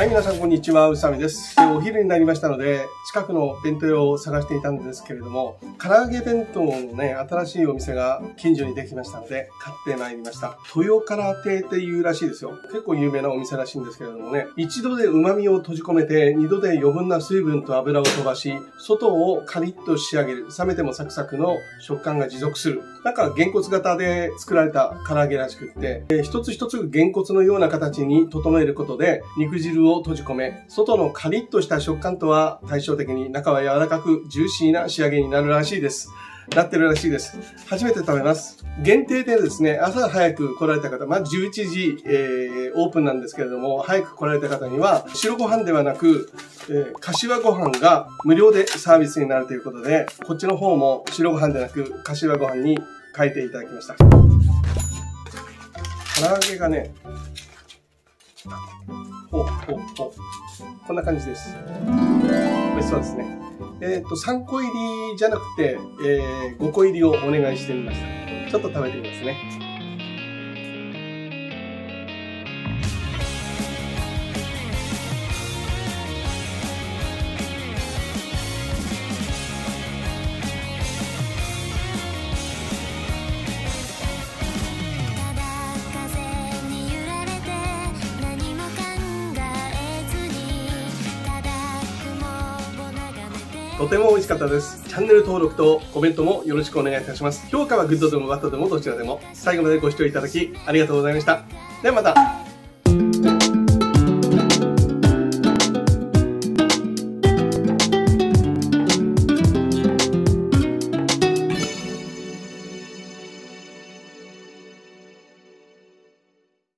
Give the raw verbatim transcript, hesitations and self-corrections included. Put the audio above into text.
はい、皆さんこんにちは、宇佐美です。お昼になりましたので、近くの弁当屋を探していたんですけれども、唐揚げ弁当のね、新しいお店が近所にできましたので、買ってまいりました。豊から亭っていうらしいですよ。結構有名なお店らしいんですけれどもね、一度で旨味を閉じ込めて、二度で余分な水分と油を飛ばし、外をカリッと仕上げる、冷めてもサクサクの食感が持続する。なんか、げんこつ型で作られた唐揚げらしくって、えー、一つ一つげんこつのような形に整えることで、肉汁を閉じ込め、外のカリッとした食感とは対照的に中は柔らかくジューシーな仕上げになるらしいです。なってるらしいです。初めて食べます。限定でですね、朝早く来られた方、まあ、じゅういちじ、えー、オープンなんですけれども、早く来られた方には、白ご飯ではなく、えー、かしわご飯が無料でサービスになるということで、こっちの方も白ご飯でなく、かしわご飯に変えていただきました。唐揚げがね、ほうほうほう。こんな感じです。美味しそうですね。えっと、さんこ入りじゃなくて、えー、ごこ入りをお願いしてみました。ちょっと食べてみますね。とても美味しかったです。チャンネル登録とコメントもよろしくお願いいたします。評価はグッドでもバッドでもどちらでも。最後までご視聴いただきありがとうございました。ではまた。